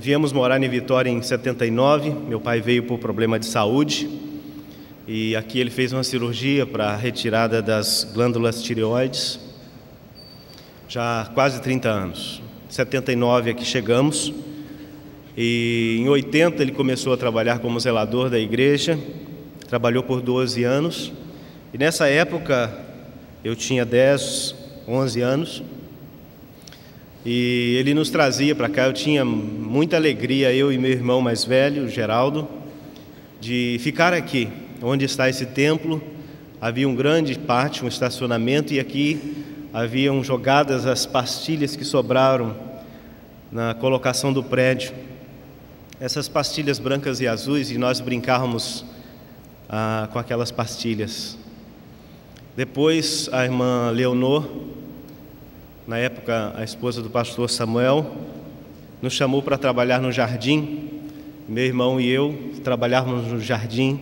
Viemos morar em Vitória em 79, meu pai veio por problema de saúde e aqui ele fez uma cirurgia para a retirada das glândulas tireoides, já há quase 30 anos. Em 79 aqui chegamos e em 80 ele começou a trabalhar como zelador da igreja, trabalhou por 12 anos e nessa época eu tinha 10, 11 anos. E ele nos trazia para cá, eu tinha muita alegria, eu e meu irmão mais velho, Geraldo, de ficar aqui, onde está esse templo. Havia um grande pátio, um estacionamento, e aqui haviam jogadas as pastilhas que sobraram na colocação do prédio. Essas pastilhas brancas e azuis, e nós brincávamos com aquelas pastilhas. Depois, a irmã Leonor, na época a esposa do pastor Samuel, nos chamou para trabalhar no jardim. Meu irmão e eu trabalhávamos no jardim.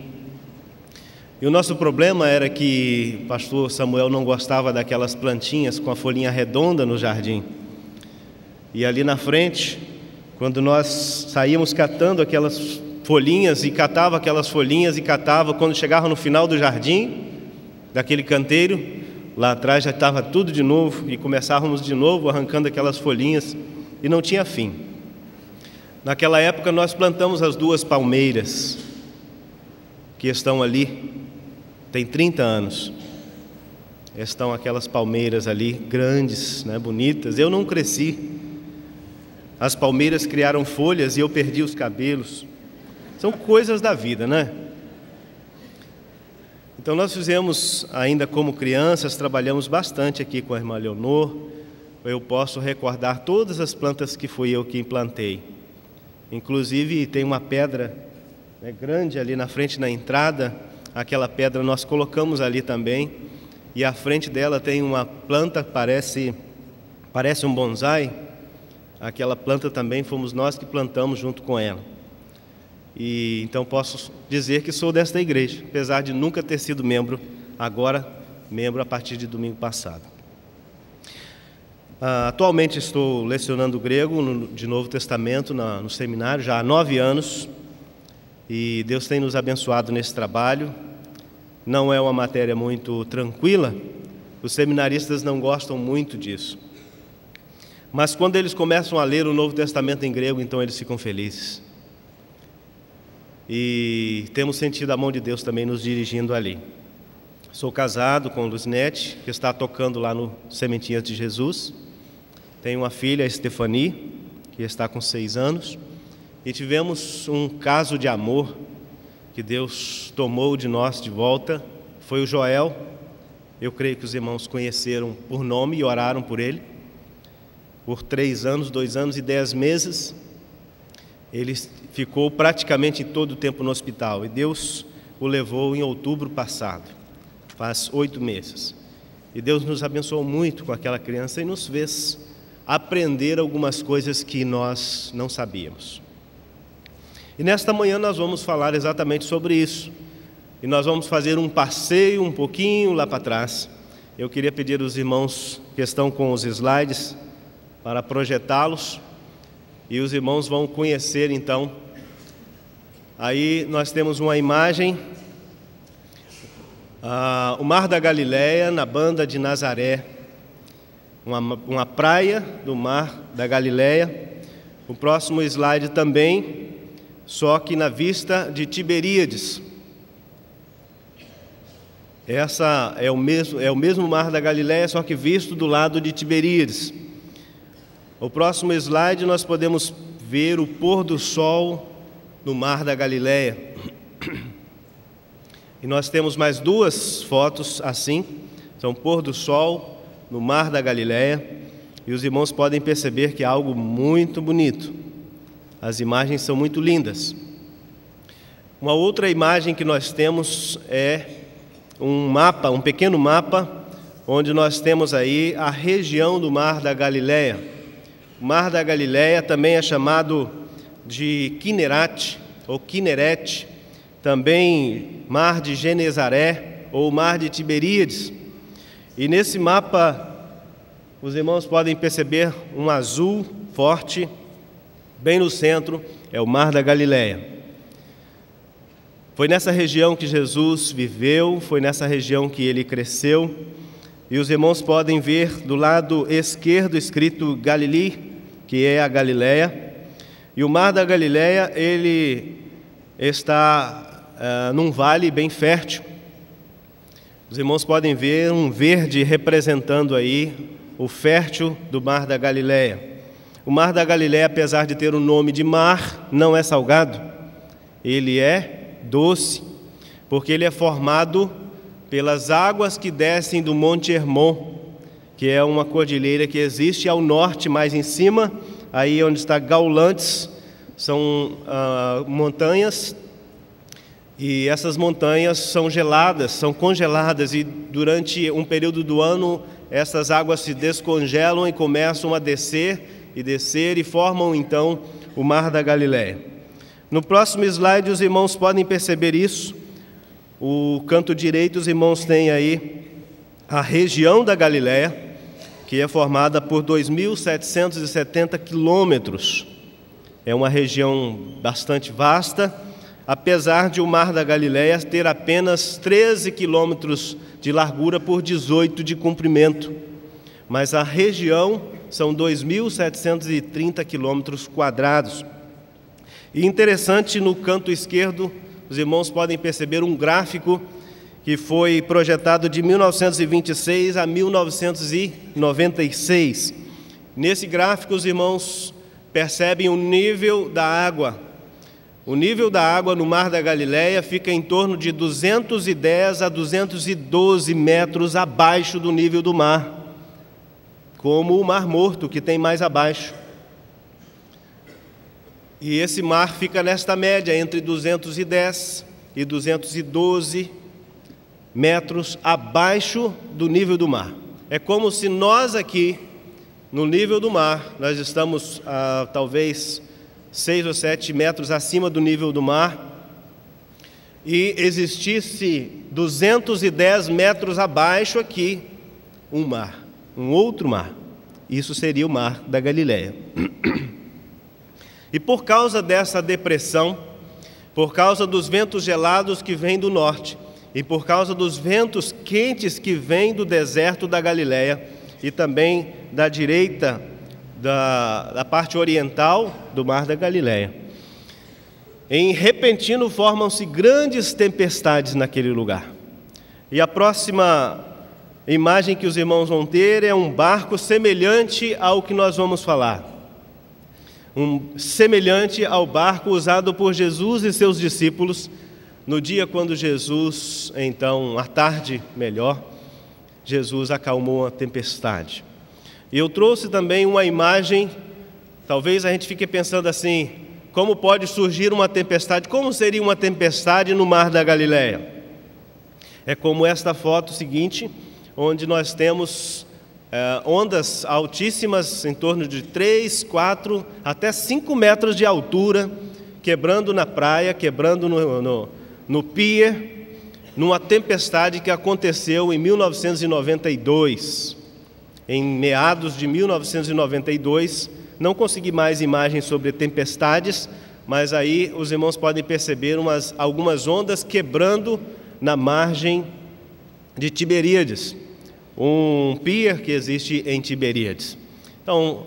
E o nosso problema era que o pastor Samuel não gostava daquelas plantinhas com a folhinha redonda no jardim. E ali na frente, quando nós saíamos catando aquelas folhinhas e catava aquelas folhinhas e catava, quando chegava no final do jardim, daquele canteiro, lá atrás já estava tudo de novo e começávamos de novo arrancando aquelas folhinhas e não tinha fim. Naquela época nós plantamos as duas palmeiras que estão ali, tem 30 anos. Estão aquelas palmeiras ali, grandes, né, bonitas. Eu não cresci. As palmeiras criaram folhas e eu perdi os cabelos. São coisas da vida, né? Então nós fizemos, ainda como crianças, trabalhamos bastante aqui com a irmã Leonor. Eu posso recordar todas as plantas que fui eu que implantei. Inclusive tem uma pedra, né, grande ali na frente, na entrada. Aquela pedra nós colocamos ali também. E à frente dela tem uma planta que parece um bonsai. Aquela planta também fomos nós que plantamos junto com ela. E então posso dizer que sou desta igreja, apesar de nunca ter sido membro, agora membro a partir de domingo passado. Atualmente estou lecionando grego de Novo Testamento no seminário, já há 9 anos. E Deus tem nos abençoado nesse trabalho. Não é uma matéria muito tranquila, os seminaristas não gostam muito disso. Mas quando eles começam a ler o Novo Testamento em grego, então eles ficam felizes. E temos sentido a mão de Deus também nos dirigindo ali. Sou casado com Luzinete, que está tocando lá no Sementinhas de Jesus. Tenho uma filha, a Estefani, que está com 6 anos. E tivemos um caso de amor que Deus tomou de nós de volta. Foi o Joel. Eu creio que os irmãos conheceram por nome e oraram por ele. Por 3 anos, 2 anos e 10 meses. Ele ficou praticamente todo o tempo no hospital e Deus o levou em outubro passado, faz 8 meses. E Deus nos abençoou muito com aquela criança e nos fez aprender algumas coisas que nós não sabíamos. E nesta manhã nós vamos falar exatamente sobre isso. E nós vamos fazer um passeio um pouquinho lá para trás. Eu queria pedir aos irmãos que estão com os slides para projetá-los. E os irmãos vão conhecer então. Aí nós temos uma imagem. O Mar da Galileia na banda de Nazaré. Uma praia do Mar da Galileia. O próximo slide também, só que na vista de Tiberíades. Essa é o mesmo Mar da Galileia, só que visto do lado de Tiberíades. O próximo slide nós podemos ver o pôr do sol no Mar da Galileia. E nós temos mais 2 fotos assim, são pôr do sol no Mar da Galileia. E os irmãos podem perceber que é algo muito bonito. As imagens são muito lindas. Uma outra imagem que nós temos é um mapa, um pequeno mapa, onde nós temos aí a região do Mar da Galileia. O Mar da Galileia também é chamado de Quinerete ou Quinerete, também Mar de Genezaré ou Mar de Tiberíades. E nesse mapa os irmãos podem perceber um azul forte, Bem no centro é o Mar da Galileia. Foi nessa região que Jesus viveu, foi nessa região que ele cresceu. E os irmãos podem ver do lado esquerdo escrito Galilí, que é a Galileia. E o Mar da Galileia, ele está num vale bem fértil. Os irmãos podem ver um verde representando aí o fértil do Mar da Galileia. O Mar da Galileia, apesar de ter o nome de mar, não é salgado. Ele é doce, porque ele é formado pelas águas que descem do Monte Hermon, que é uma cordilheira que existe ao norte, mais em cima, aí onde está Gaulantes, são montanhas, e essas montanhas são geladas, são congeladas, e durante um período do ano, essas águas se descongelam e começam a descer e formam então o Mar da Galileia. No próximo slide os irmãos podem perceber isso. O canto direito os irmãos têm aí a região da Galileia, que é formada por 2.770 quilômetros. É uma região bastante vasta, apesar de o Mar da Galileia ter apenas 13 quilômetros de largura por 18 de comprimento. Mas a região são 2.730 quilômetros quadrados. E interessante, no canto esquerdo, os irmãos podem perceber um gráfico que foi projetado de 1926 a 1996. Nesse gráfico, os irmãos percebem o nível da água. O nível da água no Mar da Galileia fica em torno de 210 a 212 metros abaixo do nível do mar, como o Mar Morto, que tem mais abaixo. E esse mar fica nesta média, entre 210 e 212 metros abaixo do nível do mar. É como se nós aqui, no nível do mar, nós estamos talvez 6 ou 7 metros acima do nível do mar, e existisse 210 metros abaixo aqui um mar. Um outro mar. Isso seria o Mar da Galileia. E por causa dessa depressão, por causa dos ventos gelados que vêm do norte e por causa dos ventos quentes que vêm do deserto da Galileia e também da direita da parte oriental do Mar da Galileia, em repentino formam-se grandes tempestades naquele lugar. E a próxima imagem que os irmãos vão ter é um barco semelhante ao que nós vamos falar. Semelhante ao barco usado por Jesus e seus discípulos no dia quando Jesus, então, à tarde, melhor, Jesus acalmou a tempestade. E eu trouxe também uma imagem, talvez a gente fique pensando assim, como pode surgir uma tempestade, como seria uma tempestade no Mar da Galileia? É como esta foto seguinte, onde nós temos ondas altíssimas, em torno de 3, 4, até 5 metros de altura, quebrando na praia, quebrando no pier, numa tempestade que aconteceu em 1992. Em meados de 1992, não consegui mais imagens sobre tempestades, mas aí os irmãos podem perceber algumas ondas quebrando na margem de Tiberíades, um pier que existe em Tiberíades. Então,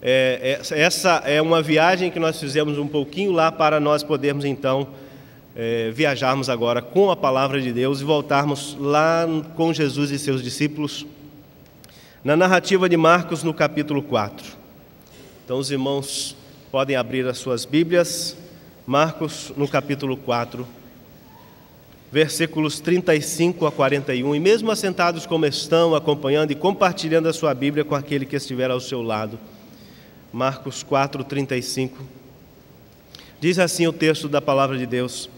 essa é uma viagem que nós fizemos um pouquinho lá para nós podermos, então, viajarmos agora com a Palavra de Deus e voltarmos lá com Jesus e seus discípulos, na narrativa de Marcos, no capítulo 4. Então, os irmãos podem abrir as suas Bíblias, Marcos, no capítulo 4, versículos 35 a 41, e mesmo assentados como estão, acompanhando e compartilhando a sua Bíblia com aquele que estiver ao seu lado. Marcos 4, 35. Diz assim o texto da Palavra de Deus.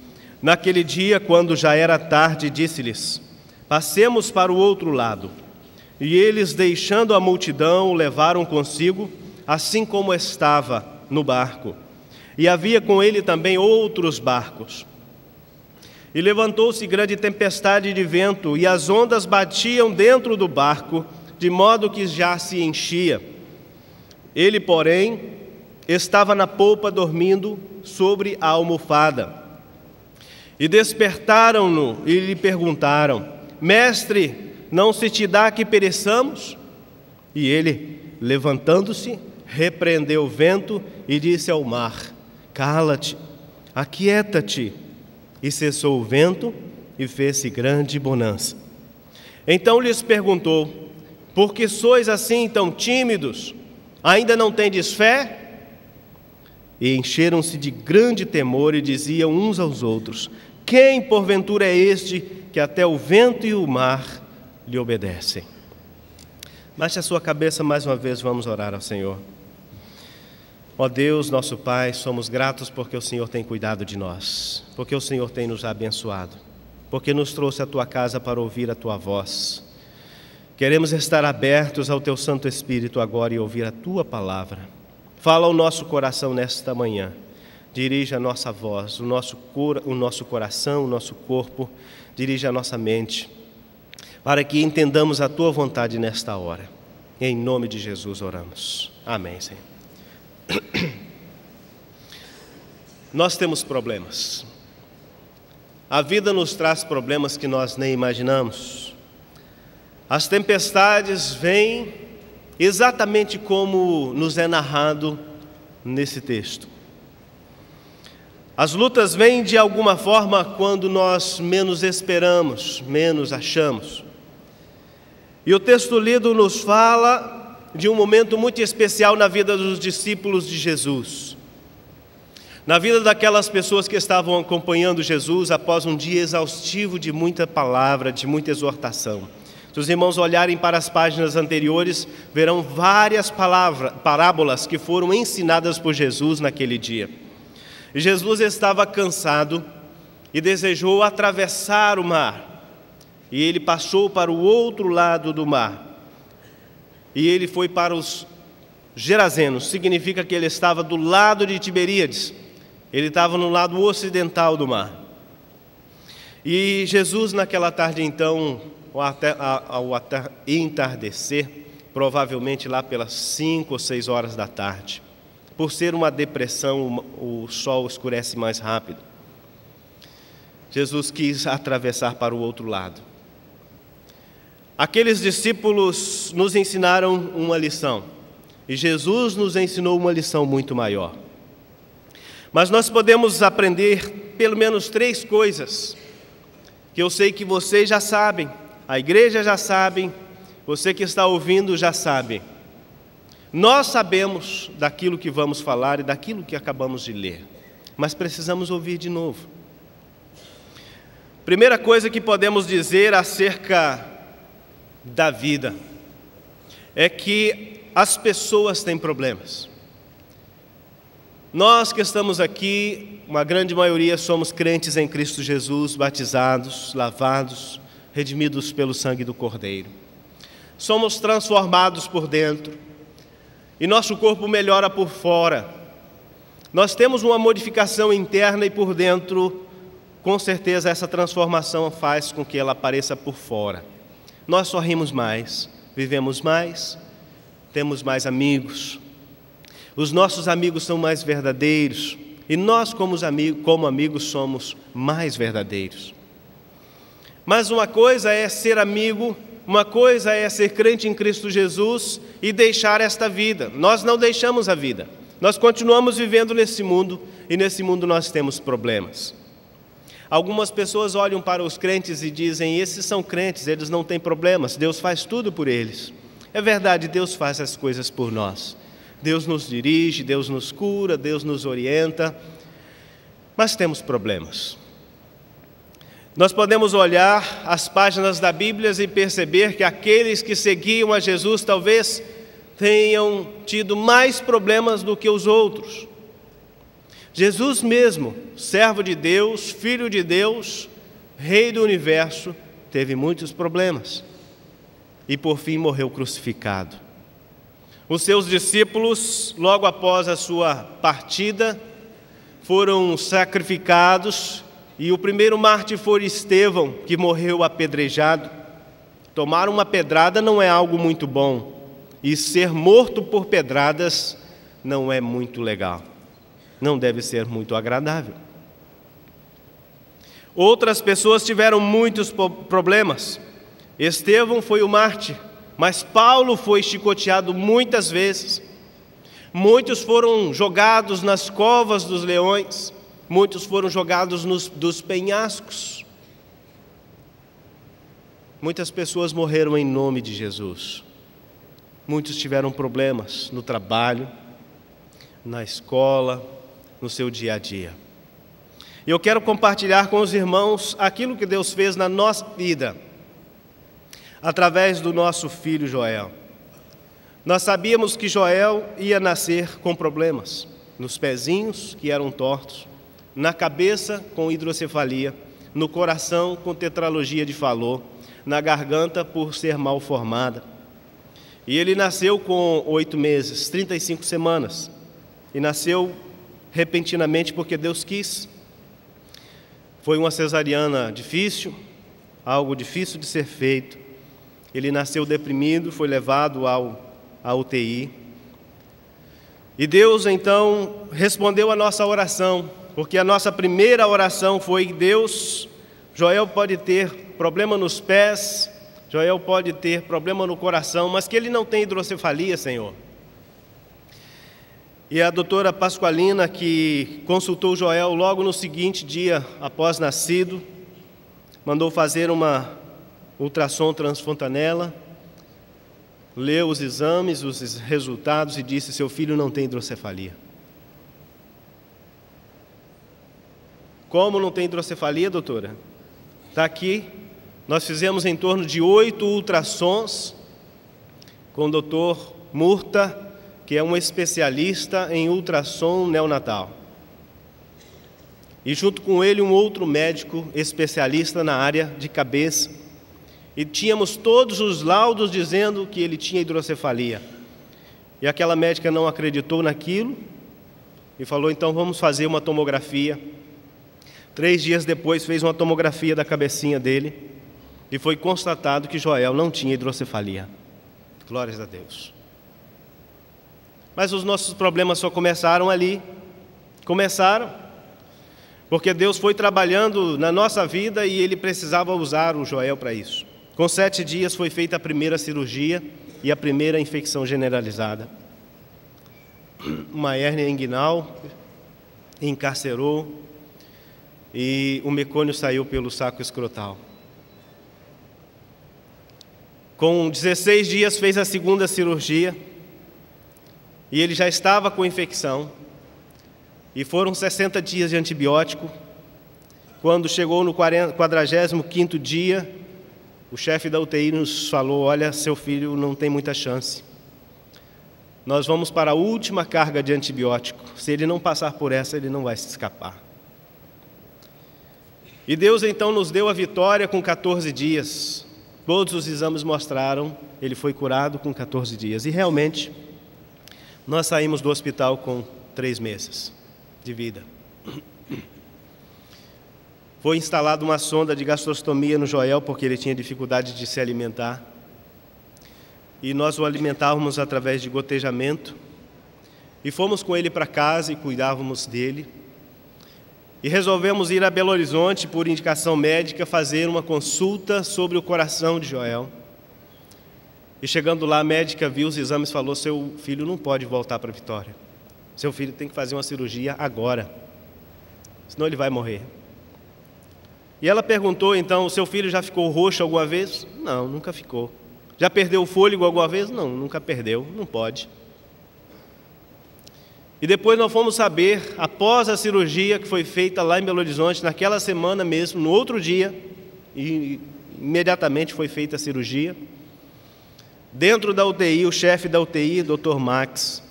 Naquele dia, quando já era tarde, disse-lhes, passemos para o outro lado. E eles, deixando a multidão, o levaram consigo, assim como estava no barco. E havia com ele também outros barcos. E levantou-se grande tempestade de vento, e as ondas batiam dentro do barco, de modo que já se enchia. Ele, porém, estava na polpa dormindo sobre a almofada. E despertaram-no e lhe perguntaram: Mestre, não se te dá que pereçamos? E ele, levantando-se, repreendeu o vento e disse ao mar: Cala-te, aquieta-te. E cessou o vento e fez-se grande bonança. Então lhes perguntou: Por que sois assim tão tímidos? Ainda não tendes fé? E encheram-se de grande temor e diziam uns aos outros: Quem porventura é este que até o vento e o mar lhe obedecem? Baixe a sua cabeça mais uma vez, vamos orar ao Senhor. Ó Deus, nosso Pai, somos gratos porque o Senhor tem cuidado de nós, porque o Senhor tem nos abençoado, porque nos trouxe à Tua casa para ouvir a Tua voz. Queremos estar abertos ao Teu Santo Espírito agora e ouvir a Tua palavra. Fala ao nosso coração nesta manhã, dirija a nossa voz, o nosso coração, o nosso corpo, dirija a nossa mente, para que entendamos a Tua vontade nesta hora. Em nome de Jesus oramos. Amém, Senhor. Nós temos problemas. A vida nos traz problemas que nós nem imaginamos. As tempestades vêm exatamente como nos é narrado nesse texto. As lutas vêm de alguma forma quando nós menos esperamos, menos achamos. E o texto lido nos fala de um momento muito especial na vida dos discípulos de Jesus, na vida daquelas pessoas que estavam acompanhando Jesus após um dia exaustivo de muita palavra, de muita exortação. Se os irmãos olharem para as páginas anteriores, verão várias parábolas que foram ensinadas por Jesus naquele dia. E Jesus estava cansado e desejou atravessar o mar, e ele passou para o outro lado do mar. E ele foi para os Gerazenos, significa que ele estava do lado de Tiberíades. Ele estava no lado ocidental do mar. E Jesus naquela tarde então, ao entardecer, provavelmente lá pelas 5 ou 6 horas da tarde, por ser uma depressão, o sol escurece mais rápido. Jesus quis atravessar para o outro lado. Aqueles discípulos nos ensinaram uma lição, e Jesus nos ensinou uma lição muito maior. Mas nós podemos aprender pelo menos 3 coisas, que eu sei que vocês já sabem, a igreja já sabe, você que está ouvindo já sabe. Nós sabemos daquilo que vamos falar e daquilo que acabamos de ler, mas precisamos ouvir de novo. Primeira coisa que podemos dizer acerca da vida é que as pessoas têm problemas. Nós que estamos aqui, uma grande maioria somos crentes em Cristo Jesus, batizados, lavados, redimidos pelo sangue do Cordeiro. Somos transformados por dentro e nosso corpo melhora por fora. Nós temos uma modificação interna e por dentro, com certeza, essa transformação faz com que ela apareça por fora. Nós sorrimos mais, vivemos mais, temos mais amigos. Os nossos amigos são mais verdadeiros e nós como amigos somos mais verdadeiros. Mas uma coisa é ser amigo, uma coisa é ser crente em Cristo Jesus e deixar esta vida. Nós não deixamos a vida, nós continuamos vivendo nesse mundo e nesse mundo nós temos problemas. Algumas pessoas olham para os crentes e dizem: esses são crentes, eles não têm problemas, Deus faz tudo por eles. É verdade, Deus faz as coisas por nós. Deus nos dirige, Deus nos cura, Deus nos orienta, mas temos problemas. Nós podemos olhar as páginas da Bíblia e perceber que aqueles que seguiam a Jesus talvez tenham tido mais problemas do que os outros. Jesus mesmo, servo de Deus, filho de Deus, rei do universo, teve muitos problemas e por fim morreu crucificado. Os seus discípulos, logo após a sua partida, foram sacrificados e o primeiro mártir foi Estevão, que morreu apedrejado. Tomar uma pedrada não é algo muito bom e ser morto por pedradas não é muito legal, não deve ser muito agradável. Outras pessoas tiveram muitos problemas. Estevão foi o mártir, mas Paulo foi chicoteado muitas vezes. Muitos foram jogados nas covas dos leões, muitos foram jogados dos penhascos. Muitas pessoas morreram em nome de Jesus. Muitos tiveram problemas no trabalho, na escola, no seu dia a dia. E eu quero compartilhar com os irmãos aquilo que Deus fez na nossa vida, através do nosso filho Joel. Nós sabíamos que Joel ia nascer com problemas, nos pezinhos, que eram tortos, na cabeça, com hidrocefalia, no coração, com tetralogia de Fallot, na garganta, por ser mal formada. E ele nasceu com 8 meses, 35 semanas, e nasceu repentinamente porque Deus quis. Foi uma cesariana difícil, algo difícil de ser feito. Ele nasceu deprimido, foi levado à UTI. E Deus então respondeu a nossa oração, porque a nossa primeira oração foi: Deus, Joel pode ter problema nos pés, Joel pode ter problema no coração, mas que ele não tem hidrocefalia, Senhor. E a doutora Pasqualina, que consultou Joel logo no seguinte dia após nascido, mandou fazer uma ultrassom transfontanela, leu os exames, os resultados e disse: seu filho não tem hidrocefalia. Como não tem hidrocefalia, doutora? Está aqui. Nós fizemos em torno de 8 ultrassons com o doutor Murta, que é um especialista em ultrassom neonatal. E junto com ele um outro médico especialista na área de cabeça. E tínhamos todos os laudos dizendo que ele tinha hidrocefalia. E aquela médica não acreditou naquilo e falou: então vamos fazer uma tomografia. 3 dias depois fez uma tomografia da cabecinha dele e foi constatado que Joel não tinha hidrocefalia. Glórias a Deus. Mas os nossos problemas só começaram ali. Começaram porque Deus foi trabalhando na nossa vida e Ele precisava usar o Joel para isso. Com 7 dias foi feita a primeira cirurgia e a primeira infecção generalizada. Uma hérnia inguinal encarcerou e o mecônio saiu pelo saco escrotal. Com 16 dias fez a segunda cirurgia e ele já estava com infecção. E foram 60 dias de antibiótico. Quando chegou no 45º dia, o chefe da UTI nos falou: olha, seu filho não tem muita chance. Nós vamos para a última carga de antibiótico. Se ele não passar por essa, ele não vai se escapar. E Deus então nos deu a vitória com 14 dias. Todos os exames mostraram, ele foi curado com 14 dias. E realmente, nós saímos do hospital com 3 meses de vida. Foi instalada uma sonda de gastrostomia no Joel, porque ele tinha dificuldade de se alimentar. E nós o alimentávamos através de gotejamento. E fomos com ele para casa e cuidávamos dele. E resolvemos ir a Belo Horizonte, por indicação médica, fazer uma consulta sobre o coração de Joel. E chegando lá, a médica viu os exames e falou: seu filho não pode voltar para Vitória. Seu filho tem que fazer uma cirurgia agora, senão ele vai morrer. E ela perguntou então: seu filho já ficou roxo alguma vez? Não, nunca ficou. Já perdeu o fôlego alguma vez? Não, nunca perdeu, não pode. E depois nós fomos saber, após a cirurgia que foi feita lá em Belo Horizonte, naquela semana mesmo, no outro dia, e imediatamente foi feita a cirurgia. Dentro da UTI, o chefe da UTI, Dr. Max,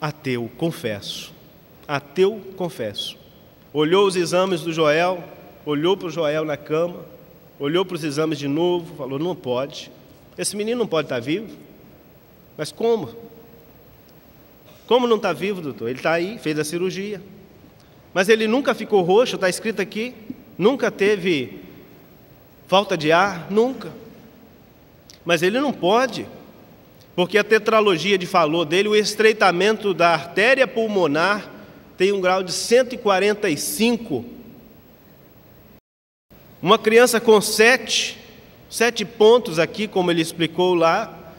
ateu, confesso, olhou os exames do Joel, olhou para o Joel na cama, olhou para os exames de novo, falou: não pode, esse menino não pode estar vivo. Mas como? Como não está vivo, doutor? Ele está aí, fez a cirurgia. Mas ele nunca ficou roxo, está escrito aqui. Nunca teve falta de ar, nunca. Mas ele não pode. porque a tetralogia de Fallot dele, o estreitamento da artéria pulmonar, tem um grau de 145. Uma criança com 7 pontos aqui, como ele explicou lá,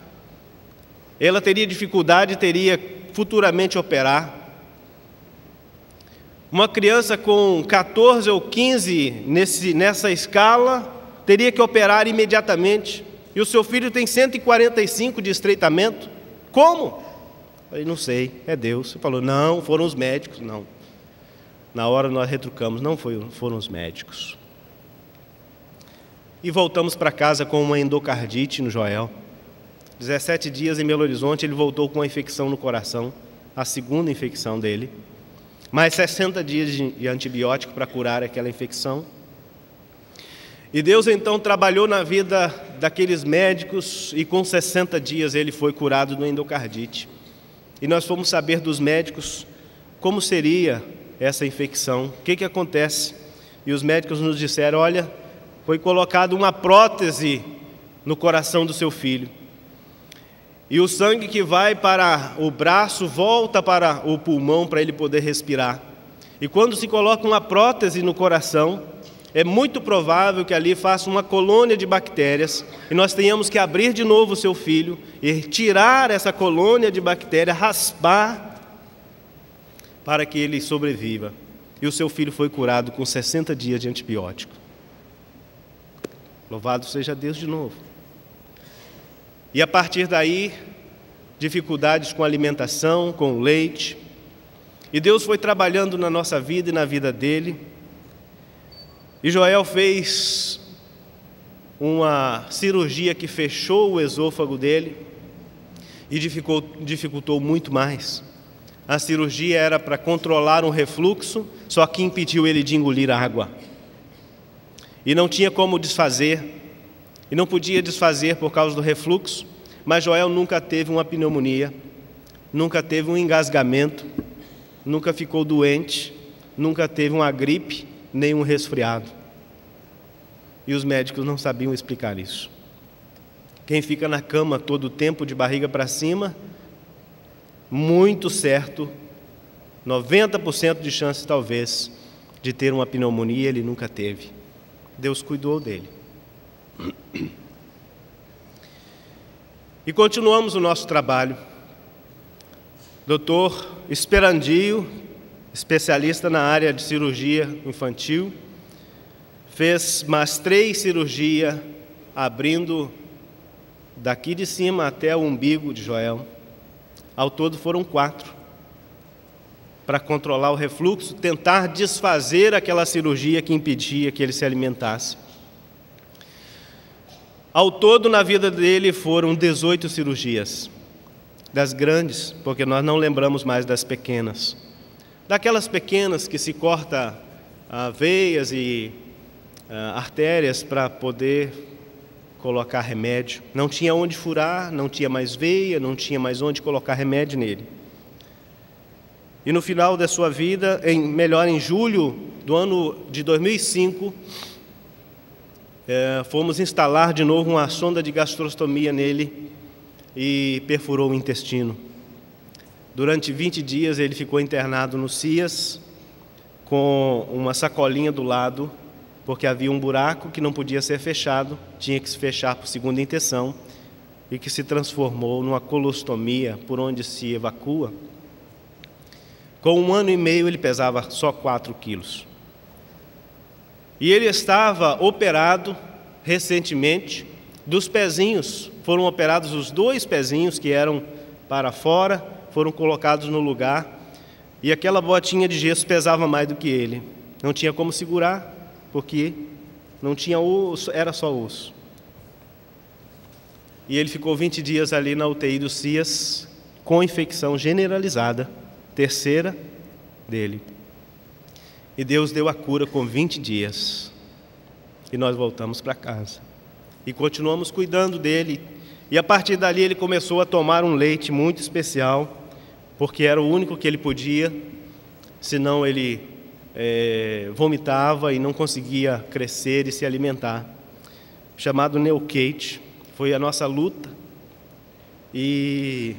ela teria dificuldade, teria futuramente operar. Uma criança com 14 ou 15 nessa escala teria que operar imediatamente. E o seu filho tem 145 de estreitamento. Como? Eu falei, não sei, é Deus. Ele falou, não, foram os médicos. Não. Na hora nós retrucamos, não foram os médicos. E voltamos para casa com uma endocardite no Joel. 17 dias em Belo Horizonte, ele voltou com uma infecção no coração, a segunda infecção dele. Mais 60 dias de antibiótico para curar aquela infecção. E Deus então trabalhou na vida daqueles médicos e com 60 dias ele foi curado do endocardite. E nós fomos saber dos médicos como seria essa infecção, o que acontece. E os médicos nos disseram, olha, foi colocada uma prótese no coração do seu filho. E o sangue que vai para o braço volta para o pulmão para ele poder respirar. E quando se coloca uma prótese no coração, é muito provável que ali faça uma colônia de bactérias e nós tenhamos que abrir de novo o seu filho e tirar essa colônia de bactéria, raspar para que ele sobreviva. E o seu filho foi curado com 60 dias de antibiótico. Louvado seja Deus de novo. E a partir daí, dificuldades com alimentação, com leite. E Deus foi trabalhando na nossa vida e na vida dele. E Joel fez uma cirurgia que fechou o esôfago dele e dificultou muito mais. A cirurgia era para controlar um refluxo, só que impediu ele de engolir água. E não tinha como desfazer. E não podia desfazer por causa do refluxo, mas Joel nunca teve uma pneumonia, nunca teve um engasgamento, nunca ficou doente, nunca teve uma gripe, nem um resfriado. E os médicos não sabiam explicar isso. Quem fica na cama todo o tempo, de barriga para cima, muito certo, 90% de chance talvez, de ter uma pneumonia, ele nunca teve. Deus cuidou dele. E continuamos o nosso trabalho. Doutor Esperandio, especialista na área de cirurgia infantil, fez mais 3 cirurgias, abrindo daqui de cima até o umbigo de Joel. Ao todo foram 4, para controlar o refluxo, tentar desfazer aquela cirurgia que impedia que ele se alimentasse. Ao todo, na vida dele, foram 18 cirurgias. Das grandes, porque nós não lembramos mais das pequenas. Daquelas pequenas que se corta veias e artérias para poder colocar remédio. Não tinha onde furar, não tinha mais veia, não tinha mais onde colocar remédio nele. E no final da sua vida, em julho do ano de 2005... fomos instalar de novo uma sonda de gastrostomia nele e perfurou o intestino. Durante 20 dias ele ficou internado no Cias com uma sacolinha do lado, porque havia um buraco que não podia ser fechado, tinha que se fechar por segunda intenção e que se transformou numa colostomia, por onde se evacua. Com 1 ano e meio ele pesava só 4 quilos. E ele estava operado recentemente dos pezinhos. Foram operados os 2 pezinhos que eram para fora, foram colocados no lugar. E aquela botinha de gesso pesava mais do que ele. Não tinha como segurar, porque não tinha osso, era só osso. E ele ficou 20 dias ali na UTI do Cias, com infecção generalizada, terceira dele. E Deus deu a cura com 20 dias. E nós voltamos para casa. E continuamos cuidando dele. E a partir dali ele começou a tomar um leite muito especial, porque era o único que ele podia, senão ele vomitava e não conseguia crescer e se alimentar. Chamado Neocate. Foi a nossa luta. E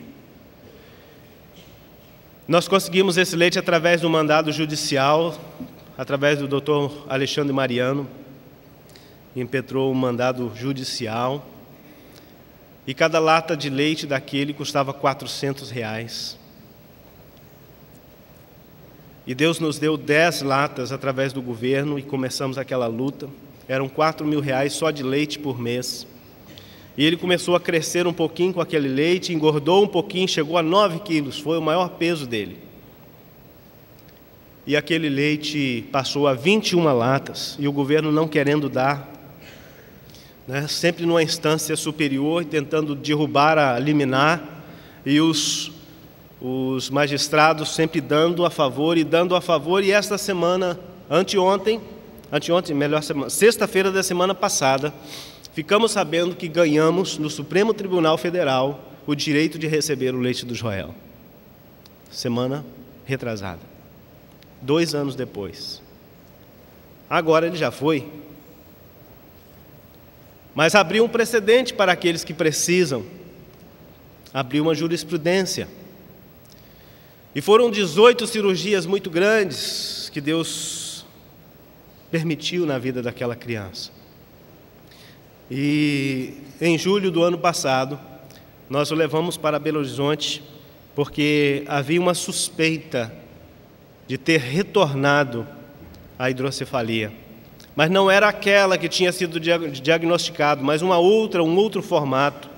nós conseguimos esse leite através do mandado judicial, através do doutor Alexandre Mariano, impetrou um mandado judicial, e cada lata de leite daquele custava R$400. E Deus nos deu 10 latas através do governo e começamos aquela luta. Eram R$4.000 só de leite por mês. E ele começou a crescer um pouquinho com aquele leite, engordou um pouquinho, chegou a 9 quilos, foi o maior peso dele. E aquele leite passou a 21 latas, e o governo não querendo dar, né, sempre numa instância superior, tentando derrubar a liminar, e os magistrados sempre dando a favor, e esta semana, sexta-feira da semana passada, ficamos sabendo que ganhamos no Supremo Tribunal Federal o direito de receber o leite do Joel. Semana retrasada. 2 anos depois. Agora ele já foi. Mas abriu um precedente para aqueles que precisam. Abriu uma jurisprudência. E foram 18 cirurgias muito grandes que Deus permitiu na vida daquela criança. E em julho do ano passado, nós o levamos para Belo Horizonte, porque havia uma suspeita de ter retornado à hidrocefalia. Mas não era aquela que tinha sido diagnosticado, mas uma outra, um outro formato.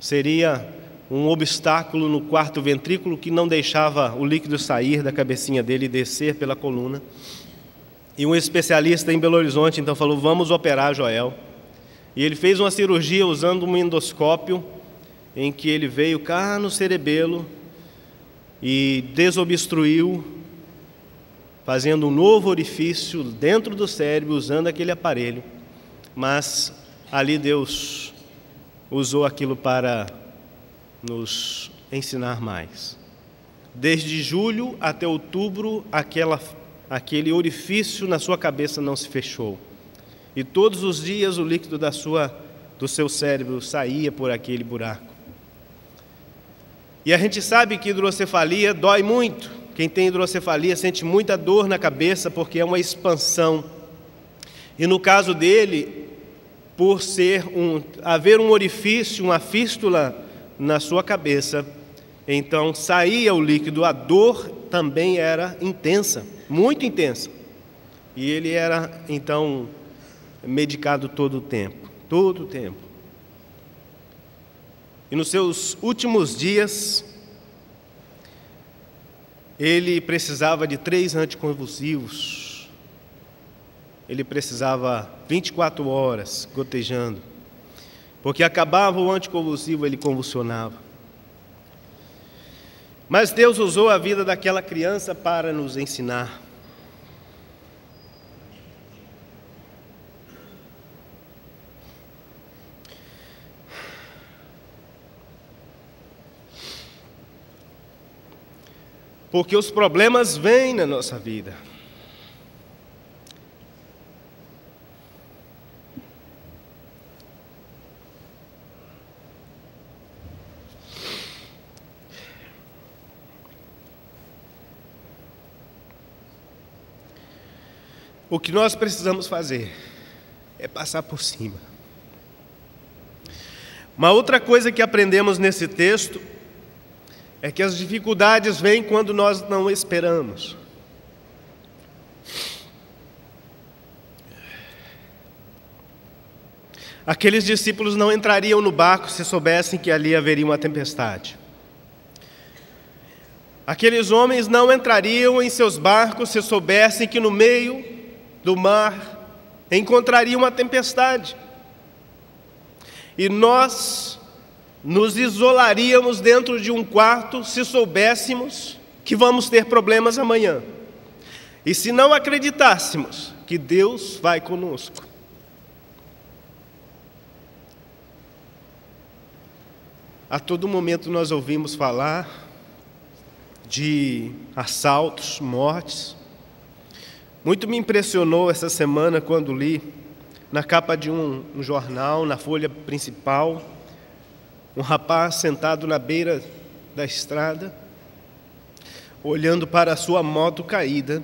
Seria um obstáculo no quarto ventrículo que não deixava o líquido sair da cabecinha dele e descer pela coluna. E um especialista em Belo Horizonte então falou: vamos operar Joel. E ele fez uma cirurgia usando um endoscópio, em que ele veio cá no cerebelo e desobstruiu, fazendo um novo orifício dentro do cérebro, usando aquele aparelho. Mas ali Deus usou aquilo para nos ensinar mais. Desde julho até outubro, aquele orifício na sua cabeça não se fechou. E todos os dias o líquido do seu cérebro saía por aquele buraco. E a gente sabe que hidrocefalia dói muito. Quem tem hidrocefalia sente muita dor na cabeça, porque é uma expansão. E no caso dele, por haver um orifício, uma fístula na sua cabeça, então saía o líquido, a dor também era intensa, muito intensa. E ele era, então, medicado todo o tempo. E nos seus últimos dias, ele precisava de 3 anticonvulsivos. Ele precisava 24 horas gotejando. Porque acabava o anticonvulsivo, ele convulsionava. Mas Deus usou a vida daquela criança para nos ensinar. Porque os problemas vêm na nossa vida. O que nós precisamos fazer é passar por cima. Uma outra coisa que aprendemos nesse texto é que as dificuldades vêm quando nós não esperamos. Aqueles discípulos não entrariam no barco se soubessem que ali haveria uma tempestade. Aqueles homens não entrariam em seus barcos se soubessem que no meio do mar encontrariam uma tempestade. E nós nos isolaríamos dentro de um quarto se soubéssemos que vamos ter problemas amanhã. E se não acreditássemos que Deus vai conosco. A todo momento nós ouvimos falar de assaltos, mortes. Muito me impressionou essa semana quando li na capa de um jornal, na folha principal, Um rapaz sentado na beira da estrada, olhando para a sua moto caída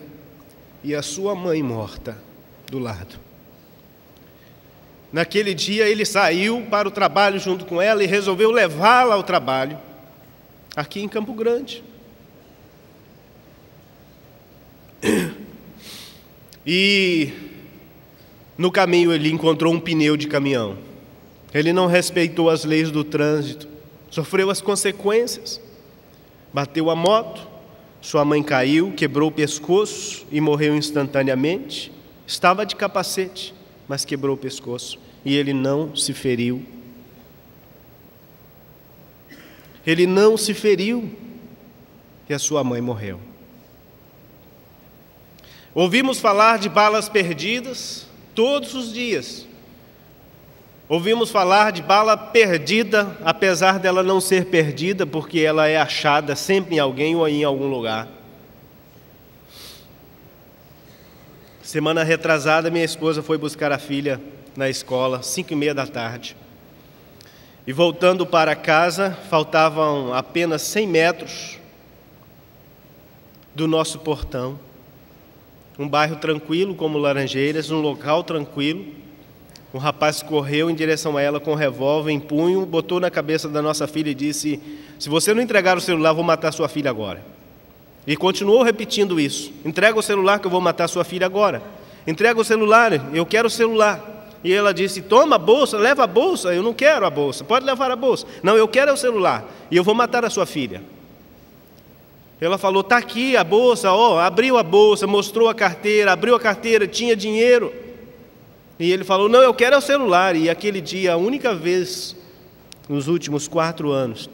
e a sua mãe morta do lado. Naquele dia ele saiu para o trabalho junto com ela e resolveu levá-la ao trabalho, aqui em Campo Grande. E no caminho ele encontrou um pneu de caminhão. Ele não respeitou as leis do trânsito, sofreu as consequências, bateu a moto, sua mãe caiu, quebrou o pescoço e morreu instantaneamente. Estava de capacete, mas quebrou o pescoço e ele não se feriu. Ele não se feriu e a sua mãe morreu. Ouvimos falar de balas perdidas todos os dias. Ouvimos falar de bala perdida, apesar dela não ser perdida, porque ela é achada sempre em alguém ou em algum lugar. Semana retrasada, minha esposa foi buscar a filha na escola, 5:30 da tarde. E voltando para casa, faltavam apenas 100 metros do nosso portão. Um bairro tranquilo como Laranjeiras, um local tranquilo. O rapaz correu em direção a ela com um revólver em punho, botou na cabeça da nossa filha e disse: se você não entregar o celular, vou matar sua filha agora. E continuou repetindo isso: entrega o celular que eu vou matar sua filha agora. Entrega o celular, eu quero o celular. E ela disse: toma a bolsa, leva a bolsa. Eu não quero a bolsa, pode levar a bolsa. Não, eu quero o celular e eu vou matar a sua filha. Ela falou: está aqui a bolsa, ó, abriu a bolsa, mostrou a carteira, abriu a carteira, tinha dinheiro. E ele falou: não, eu quero o celular. E aquele dia, a única vez, nos últimos 4 anos,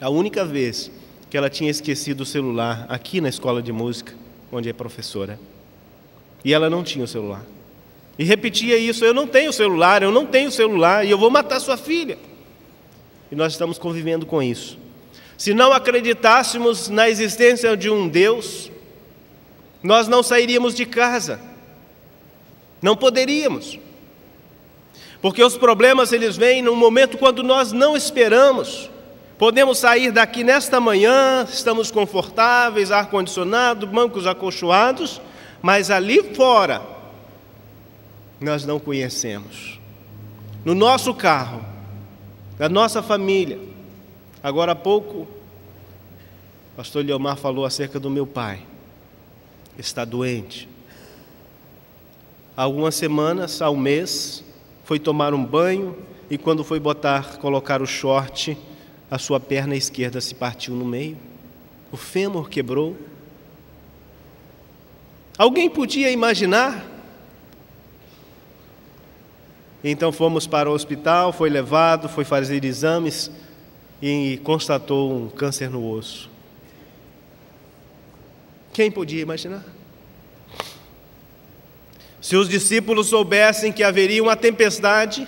a única vez que ela tinha esquecido o celular aqui na escola de música, onde é professora. E ela não tinha o celular. E repetia isso: eu não tenho celular, eu não tenho celular, e eu vou matar sua filha. E nós estamos convivendo com isso. Se não acreditássemos na existência de um Deus, nós não sairíamos de casa. Não poderíamos. Porque os problemas, eles vêm num momento quando nós não esperamos. Podemos sair daqui nesta manhã, estamos confortáveis, ar-condicionado, bancos acolchoados, mas ali fora nós não conhecemos. No nosso carro, na nossa família. Agora há pouco, o pastor Leomar falou acerca do meu pai. Está doente. Há algumas semanas, há um mês, foi tomar um banho e quando foi colocar o short, a sua perna esquerda se partiu no meio. O fêmur quebrou. Alguém podia imaginar? Então fomos para o hospital, foi levado, foi fazer exames e constatou um câncer no osso. Quem podia imaginar? Se os discípulos soubessem que haveria uma tempestade,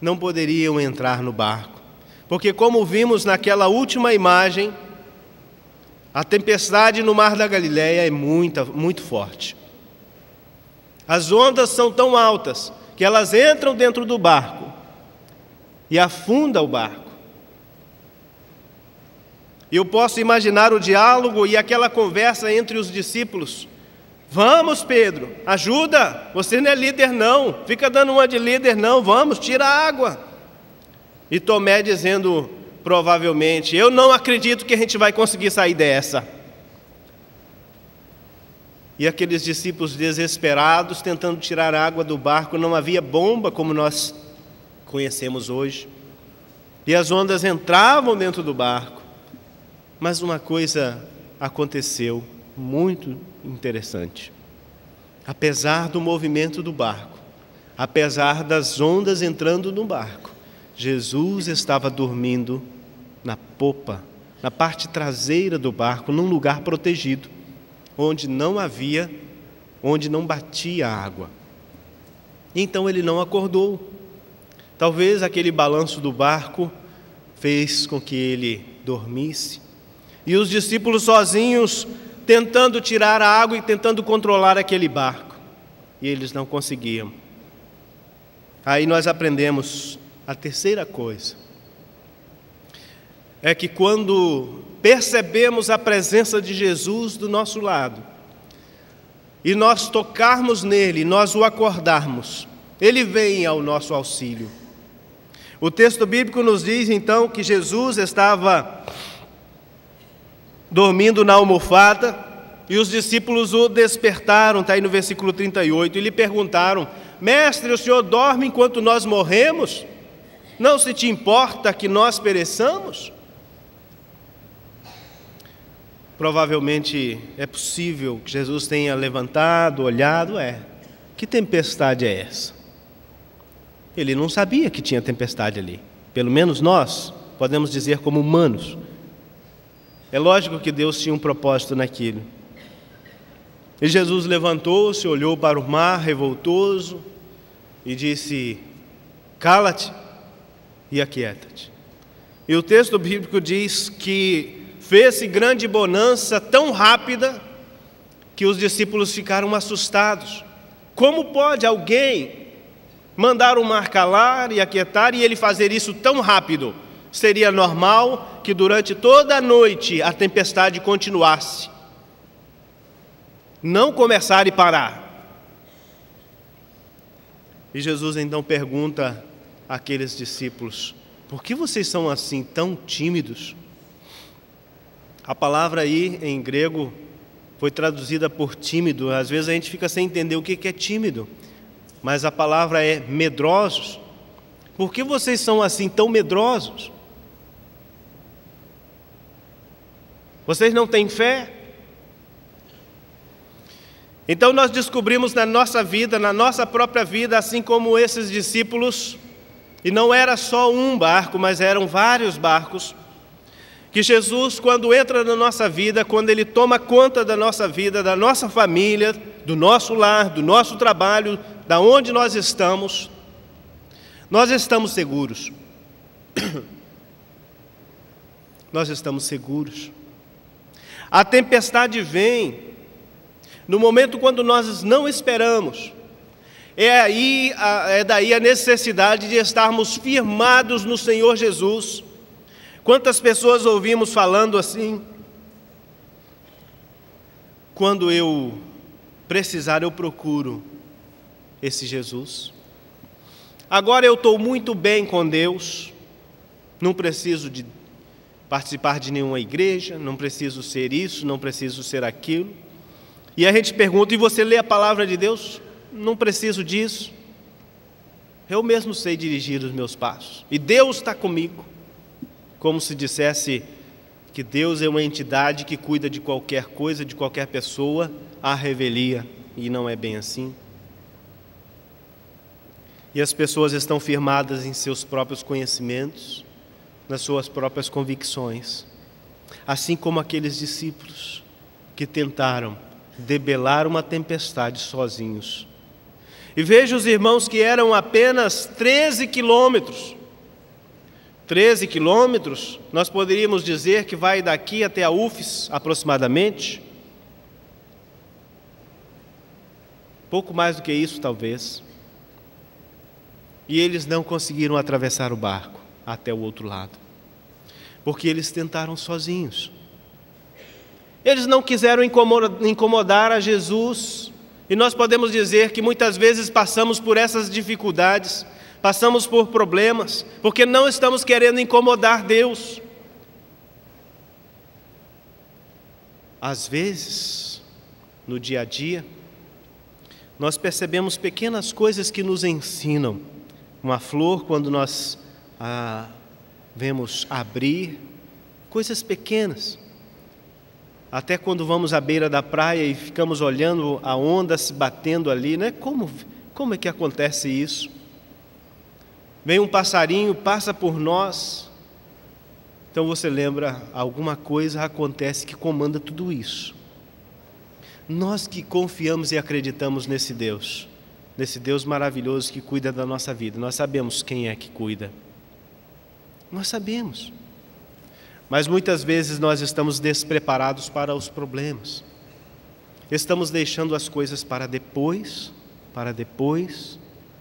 não poderiam entrar no barco, porque como vimos naquela última imagem, a tempestade no mar da Galileia é muito forte. As ondas são tão altas que elas entram dentro do barco e afunda o barco. Eu posso imaginar o diálogo e aquela conversa entre os discípulos. Vamos, Pedro, ajuda, você não é líder não, fica dando uma de líder não, vamos, tira a água. E Tomé dizendo, provavelmente, eu não acredito que a gente vai conseguir sair dessa. E aqueles discípulos desesperados, tentando tirar a água do barco, não havia bomba como nós conhecemos hoje. E as ondas entravam dentro do barco. Mas uma coisa aconteceu muito interessante. Apesar do movimento do barco, apesar das ondas entrando no barco, Jesus estava dormindo na popa, na parte traseira do barco, num lugar protegido, onde não batia a água. Então ele não acordou. Talvez aquele balanço do barco fez com que ele dormisse. E os discípulos sozinhos, tentando tirar a água e tentando controlar aquele barco. E eles não conseguiam. Aí nós aprendemos a terceira coisa. é que quando percebemos a presença de Jesus do nosso lado, e nós tocarmos nele, nós o acordarmos, ele vem ao nosso auxílio. O texto bíblico nos diz, então, que Jesus estava dormindo na almofada e os discípulos o despertaram, está aí no versículo 38, e lhe perguntaram: mestre, o senhor dorme enquanto nós morremos? Não se te importa que nós pereçamos? Provavelmente é possível que Jesus tenha levantado, olhado, que tempestade é essa? Ele não sabia que tinha tempestade ali, pelo menos nós podemos dizer como humanos. É lógico que Deus tinha um propósito naquilo. E Jesus levantou-se, olhou para o mar revoltoso e disse: cala-te e aquieta-te. E o texto bíblico diz que fez-se grande bonança, tão rápida, que os discípulos ficaram assustados. Como pode alguém mandar o mar calar e aquietar e ele fazer isso tão rápido? Seria normal que durante toda a noite a tempestade continuasse, não começar e parar. E Jesus então pergunta àqueles discípulos: por que vocês são assim tão tímidos? A palavra aí, em grego, foi traduzida por tímido. Às vezes a gente fica sem entender o que é tímido, mas a palavra é medrosos. Por que vocês são assim tão medrosos? Vocês não têm fé? Então nós descobrimos na nossa vida, na nossa própria vida, assim como esses discípulos, e não era só um barco, mas eram vários barcos, que Jesus, quando entra na nossa vida, quando Ele toma conta da nossa vida, da nossa família, do nosso lar, do nosso trabalho, da onde nós estamos seguros. Nós estamos seguros. A tempestade vem no momento quando nós não esperamos. É daí a necessidade de estarmos firmados no Senhor Jesus. Quantas pessoas ouvimos falando assim: quando eu precisar, eu procuro esse Jesus. Agora eu estou muito bem com Deus, não preciso de participar de nenhuma igreja, não preciso ser isso, não preciso ser aquilo. E a gente pergunta: e você lê a palavra de Deus? Não preciso disso, eu mesmo sei dirigir os meus passos, e Deus está comigo. Como se dissesse que Deus é uma entidade que cuida de qualquer coisa, de qualquer pessoa, à revelia, e não é bem assim. E as pessoas estão firmadas em seus próprios conhecimentos, nas suas próprias convicções, assim como aqueles discípulos que tentaram debelar uma tempestade sozinhos. E veja, os irmãos, que eram apenas 13 quilômetros. 13 quilômetros, nós poderíamos dizer que vai daqui até a UFES, aproximadamente. Pouco mais do que isso, talvez. E eles não conseguiram atravessar o barco até o outro lado, porque eles tentaram sozinhos. Eles não quiseram incomodar a Jesus. E nós podemos dizer que muitas vezes passamos por essas dificuldades, passamos por problemas, porque não estamos querendo incomodar Deus. Às vezes, no dia a dia, nós percebemos pequenas coisas que nos ensinam. Uma flor, quando nós a vemos abrir, coisas pequenas. Até quando vamos à beira da praia e ficamos olhando a onda se batendo ali, né? Como é que acontece isso? Vem um passarinho, passa por nós, então você lembra, alguma coisa acontece que comanda tudo isso. Nós que confiamos e acreditamos nesse Deus maravilhoso que cuida da nossa vida, nós sabemos quem é que cuida, nós sabemos, mas muitas vezes nós estamos despreparados para os problemas, estamos deixando as coisas para depois,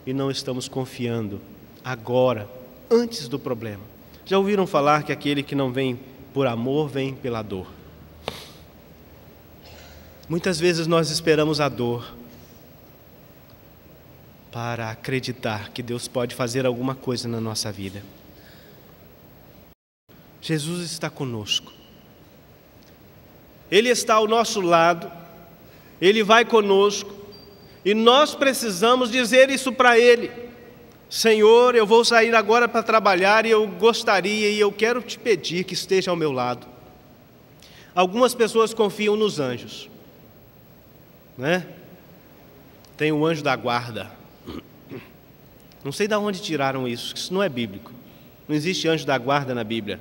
e não estamos confiando agora, antes do problema. Já ouviram falar que aquele que não vem por amor, vem pela dor. Muitas vezes nós esperamos a dor para acreditar que Deus pode fazer alguma coisa na nossa vida. Jesus está conosco. Ele está ao nosso lado, Ele vai conosco, e nós precisamos dizer isso para Ele. Senhor, eu vou sair agora para trabalhar e eu gostaria e eu quero te pedir que esteja ao meu lado. Algumas pessoas confiam nos anjos, né? Tem o anjo da guarda. Não sei de onde tiraram isso, isso não é bíblico. Não existe anjo da guarda na Bíblia.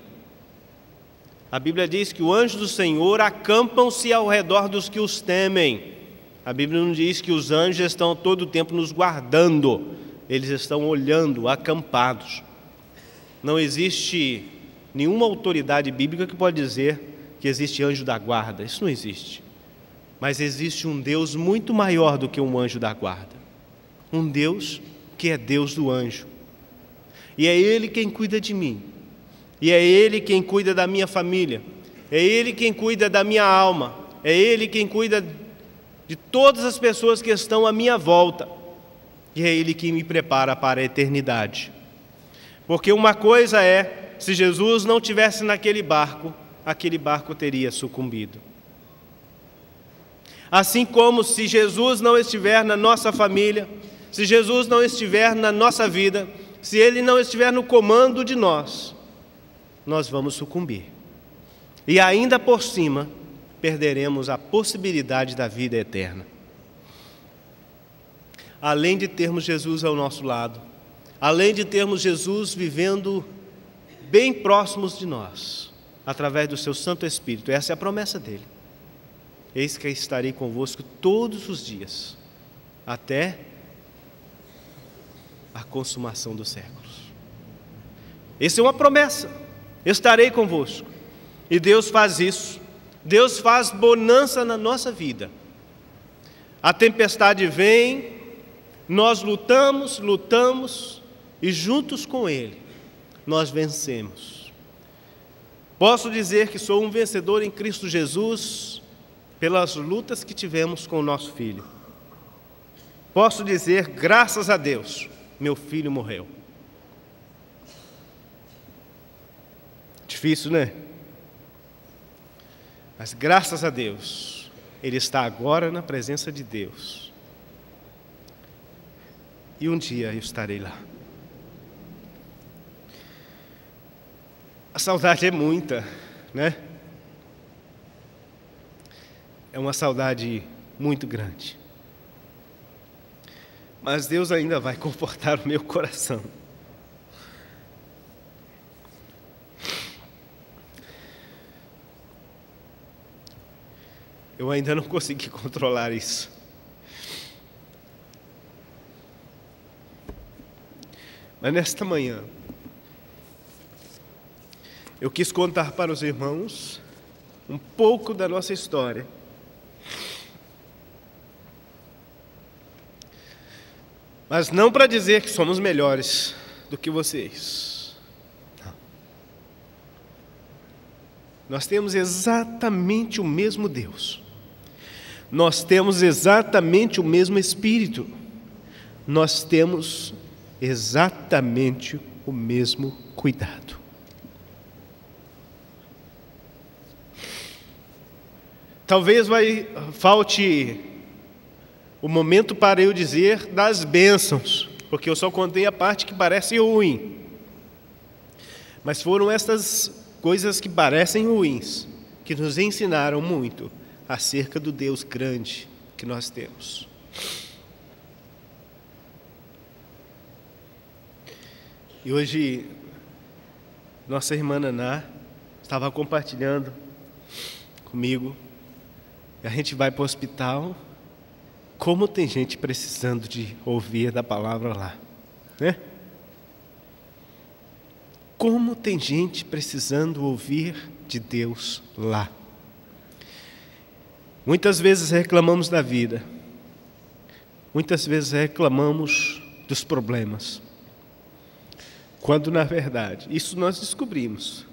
A Bíblia diz que o anjo do Senhor acampam-se ao redor dos que os temem. A Bíblia não diz que os anjos estão todo o tempo nos guardando. Eles estão olhando, acampados. Não existe nenhuma autoridade bíblica que pode dizer que existe anjo da guarda. Isso não existe. Mas existe um Deus muito maior do que um anjo da guarda. Um Deus que é Deus do anjo. E é Ele quem cuida de mim. E é Ele quem cuida da minha família, é Ele quem cuida da minha alma, é Ele quem cuida de todas as pessoas que estão à minha volta, e é Ele quem me prepara para a eternidade. Porque uma coisa é, se Jesus não tivesse naquele barco, aquele barco teria sucumbido. Assim como se Jesus não estiver na nossa família, se Jesus não estiver na nossa vida, se Ele não estiver no comando de nós, nós vamos sucumbir. E ainda por cima, perderemos a possibilidade da vida eterna. Além de termos Jesus ao nosso lado, além de termos Jesus vivendo bem próximos de nós, através do seu Santo Espírito, essa é a promessa dele. Eis que estarei convosco todos os dias, até a consumação dos séculos. Essa é uma promessa. Estarei convosco. E Deus faz isso. Deus faz bonança na nossa vida. A tempestade vem, nós lutamos, e juntos com Ele, nós vencemos. Posso dizer que sou um vencedor em Cristo Jesus, pelas lutas que tivemos com o nosso filho. Posso dizer, graças a Deus, meu filho morreu. Difícil, né? Mas graças a Deus, ele está agora na presença de Deus. E um dia eu estarei lá. A saudade é muita, né? É uma saudade muito grande. Mas Deus ainda vai confortar o meu coração. Eu ainda não consegui controlar isso. Mas nesta manhã, eu quis contar para os irmãos um pouco da nossa história. Mas não para dizer que somos melhores do que vocês. Não. Nós temos exatamente o mesmo Deus. Nós temos exatamente o mesmo Espírito. Nós temos exatamente o mesmo cuidado. Talvez falte o momento para eu dizer das bênçãos, porque eu só contei a parte que parece ruim. Mas foram estas coisas que parecem ruins, que nos ensinaram muito acerca do Deus grande que nós temos. E hoje, nossa irmã Naná estava compartilhando comigo, e a gente vai para o hospital, como tem gente precisando de ouvir da palavra lá, né? Como tem gente precisando ouvir de Deus lá. Muitas vezes reclamamos da vida, muitas vezes reclamamos dos problemas, Quando, na verdade, isso nós descobrimos.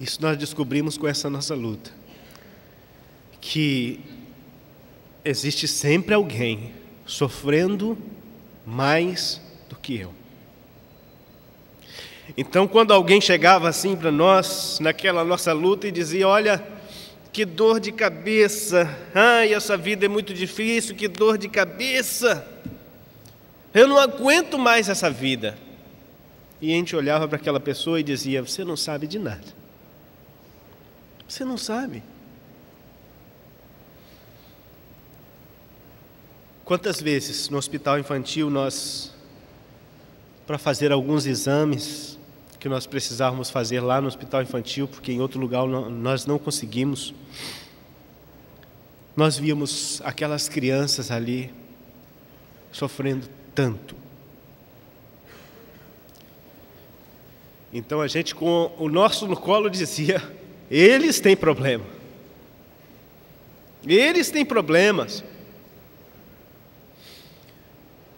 Isso nós descobrimos com essa nossa luta. Que existe sempre alguém sofrendo mais do que eu. Então, quando alguém chegava assim para nós, naquela nossa luta, e dizia: olha, que dor de cabeça, ai, essa vida é muito difícil, que dor de cabeça, eu não aguento mais essa vida. E a gente olhava para aquela pessoa e dizia: você não sabe de nada, você não sabe. Quantas vezes no hospital infantil nós, para fazer alguns exames que nós precisávamos fazer lá no hospital infantil, porque em outro lugar nós não conseguimos, nós víamos aquelas crianças ali sofrendo tanto. Então a gente com o nosso no colo dizia: eles têm problema, eles têm problemas.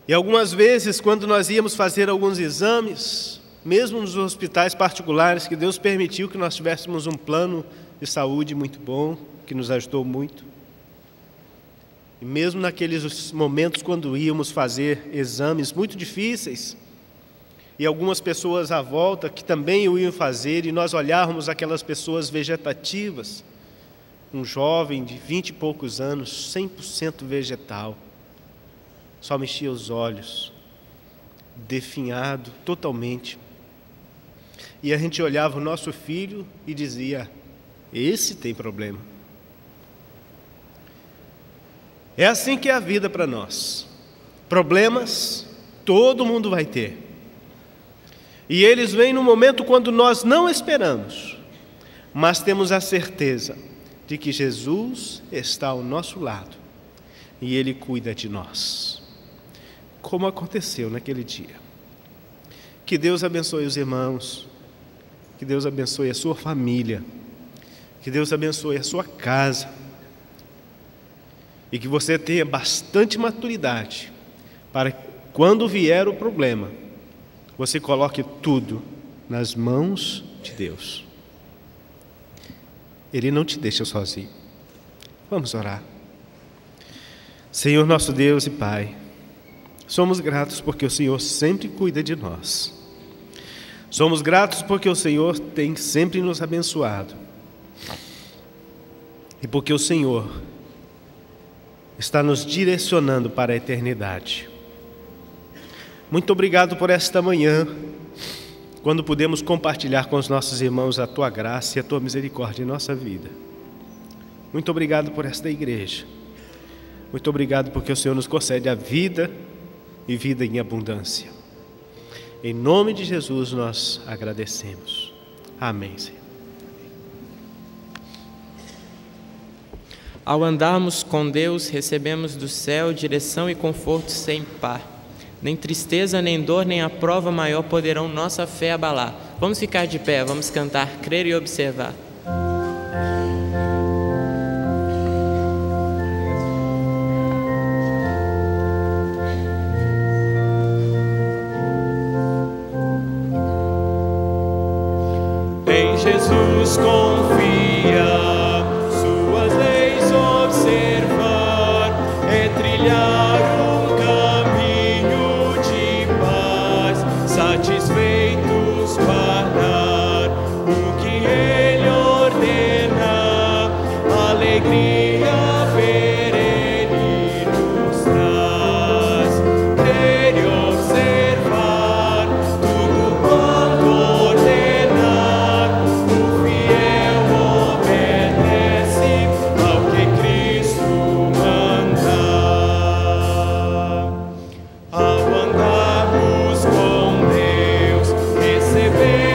E algumas vezes, quando nós íamos fazer alguns exames, mesmo nos hospitais particulares, que Deus permitiu que nós tivéssemos um plano de saúde muito bom, que nos ajudou muito. E mesmo naqueles momentos, quando íamos fazer exames muito difíceis, e algumas pessoas à volta que também o iam fazer, e nós olhávamos aquelas pessoas vegetativas, um jovem de 20 e poucos anos, 100% vegetal, só mexia os olhos, definhado totalmente. E a gente olhava o nosso filho e dizia: esse tem problema. É assim que é a vida para nós. Problemas todo mundo vai ter. E eles vêm no momento quando nós não esperamos, mas temos a certeza de que Jesus está ao nosso lado e Ele cuida de nós. Como aconteceu naquele dia. Que Deus abençoe os irmãos, que Deus abençoe a sua família, que Deus abençoe a sua casa, e que você tenha bastante maturidade, para que quando vier o problema, você coloque tudo nas mãos de Deus. Ele não te deixa sozinho. Vamos orar. Senhor nosso Deus e Pai, somos gratos porque o Senhor sempre cuida de nós. Somos gratos porque o Senhor tem sempre nos abençoado. E porque o Senhor está nos direcionando para a eternidade. Muito obrigado por esta manhã, quando pudemos compartilhar com os nossos irmãos a Tua graça e a Tua misericórdia em nossa vida. Muito obrigado por esta igreja. Muito obrigado porque o Senhor nos concede a vida e vida em abundância. Em nome de Jesus nós agradecemos. Amém, Senhor. Ao andarmos com Deus, recebemos do céu direção e conforto sem par. Nem tristeza, nem dor, nem a prova maior poderão nossa fé abalar. Vamos ficar de pé, vamos cantar, crer e observar. Jesus confia, suas leis observar, é trilhar um caminho de paz, satisfeitos parar o que Ele ordena, alegria ver Ele nos traz, crer e observar tudo quanto. Ao andarmos com Deus, receber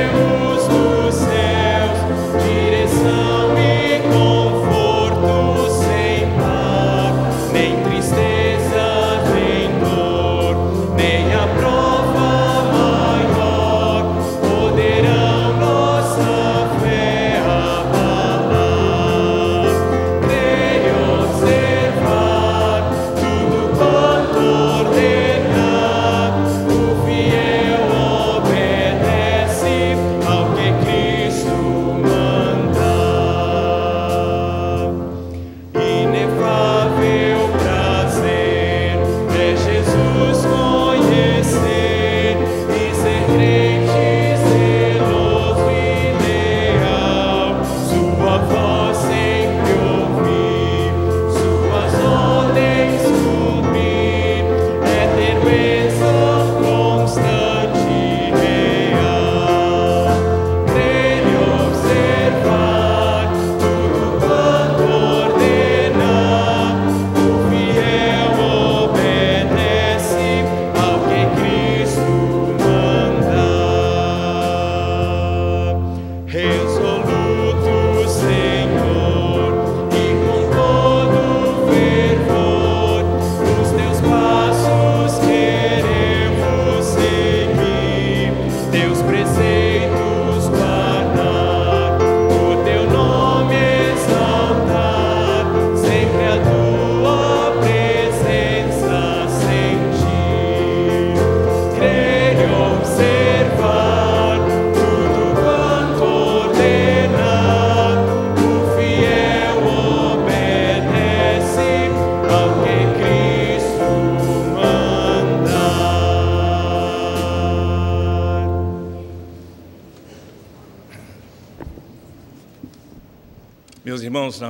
Meus irmãos,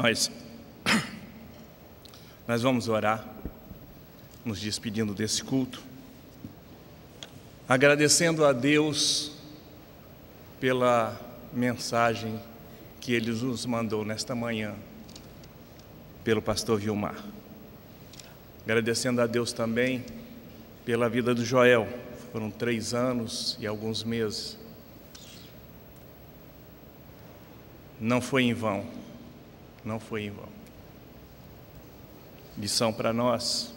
nós vamos orar, nos despedindo desse culto, agradecendo a Deus pela mensagem que Ele nos mandou nesta manhã, pelo pastor Vilmar. Agradecendo a Deus também pela vida do Joel, foram 3 anos e alguns meses. Não foi em vão, não foi em vão. Lição para nós.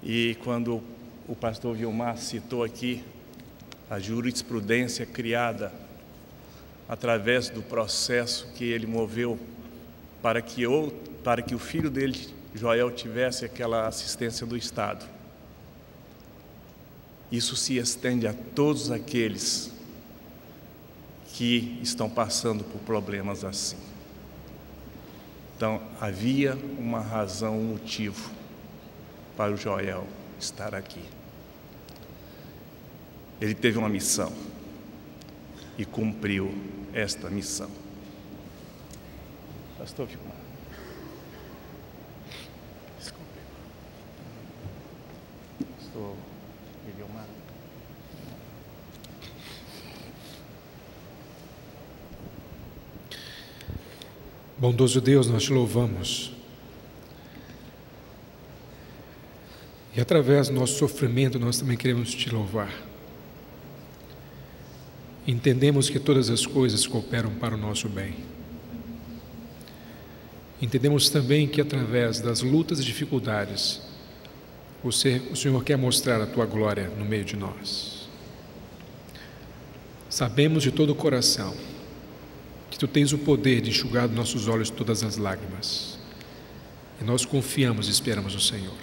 E quando o pastor Vilmar citou aqui a jurisprudência criada através do processo que ele moveu para que o filho dele, Joel, tivesse aquela assistência do Estado. Isso se estende a todos aqueles que estão passando por problemas assim. Então, havia uma razão, um motivo para o Joel estar aqui. Ele teve uma missão e cumpriu esta missão. Pastor Vilmar. Desculpe. Pastor Vilmar. Bondoso Deus, nós te louvamos. E através do nosso sofrimento, nós também queremos te louvar. Entendemos que todas as coisas cooperam para o nosso bem. Entendemos também que através das lutas e dificuldades, o Senhor quer mostrar a tua glória no meio de nós. Sabemos de todo o coração que tu tens o poder de enxugar dos nossos olhos todas as lágrimas. E nós confiamos e esperamos no Senhor.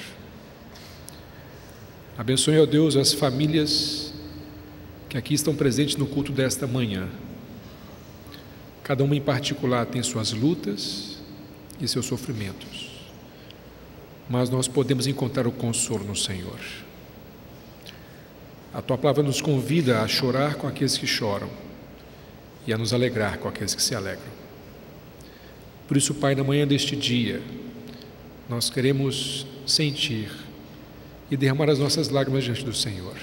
Abençoe, ó Deus, as famílias que aqui estão presentes no culto desta manhã. Cada uma em particular tem suas lutas e seus sofrimentos, mas nós podemos encontrar o consolo no Senhor. A tua palavra nos convida a chorar com aqueles que choram e a nos alegrar com aqueles que se alegram. Por isso, Pai, na manhã deste dia, nós queremos sentir e derramar as nossas lágrimas diante do Senhor,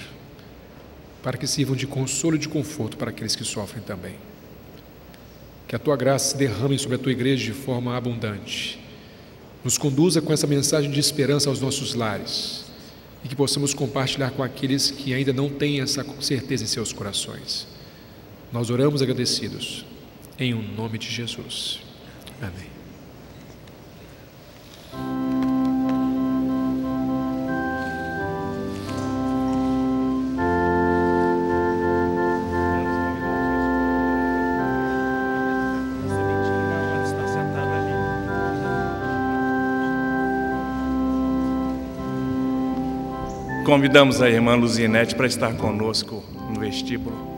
para que sirvam de consolo e de conforto para aqueles que sofrem também. Que a tua graça se derrame sobre a tua igreja de forma abundante. Nos conduza com essa mensagem de esperança aos nossos lares e que possamos compartilhar com aqueles que ainda não têm essa certeza em seus corações. Nós oramos agradecidos, em o nome de Jesus. Amém. Convidamos a irmã Luzinete para estar conosco no vestíbulo.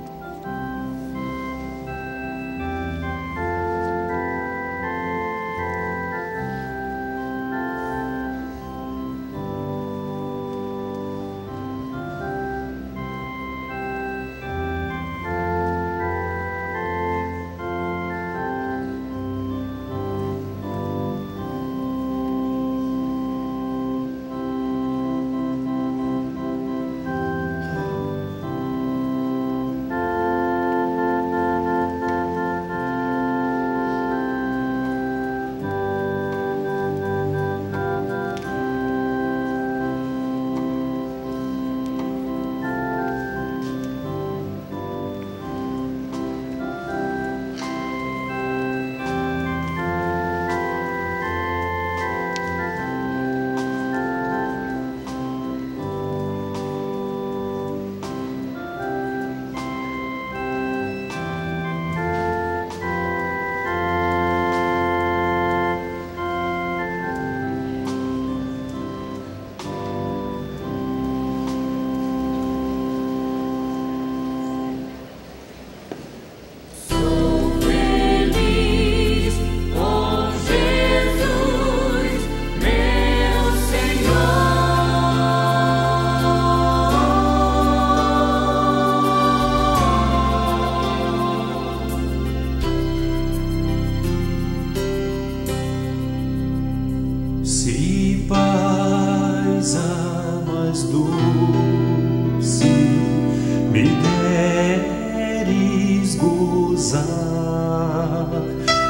me deres gozar,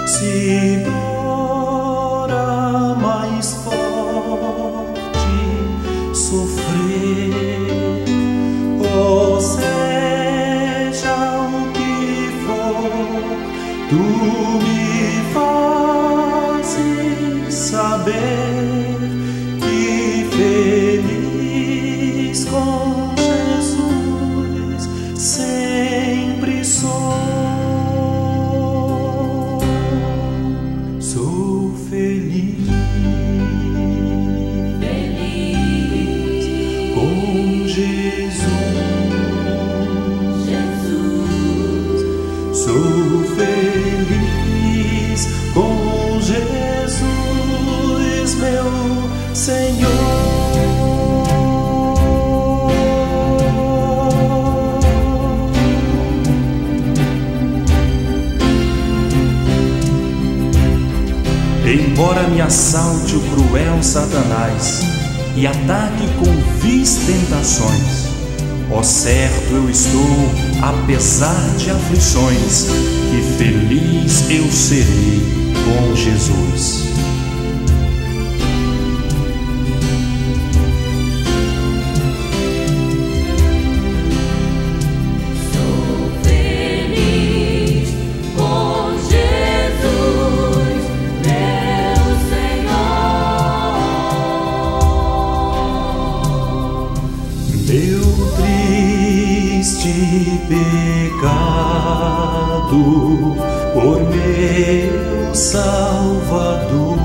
se dora mais forte sofrer, ou seja o que for, tu me fazes saber que feliz com Embora me assalte o cruel Satanás e ataque com vis tentações, ó certo eu estou, apesar de aflições, que feliz eu serei com Jesus. Por meu Salvador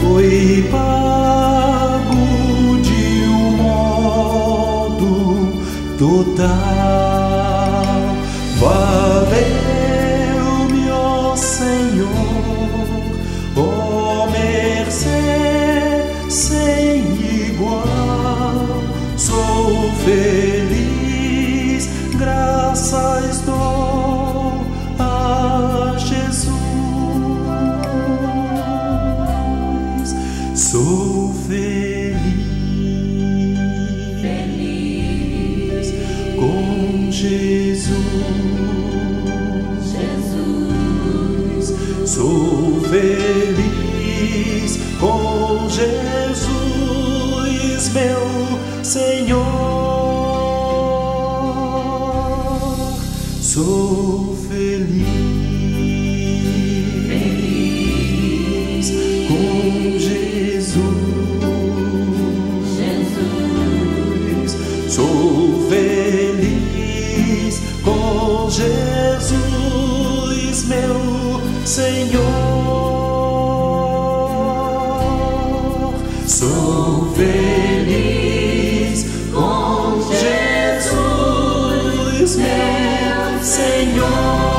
foi pago de um modo total. Valeu-me, ó Senhor, ó mercê sem igual. Sou feliz, graças dou a Jesus. Sou feliz com Jesus. Jesus, sou feliz com Jesus, meu Senhor. Sou feliz com Jesus. Jesus, sou feliz com Jesus, meu Senhor. Sou feliz com Jesus, meu Senhor.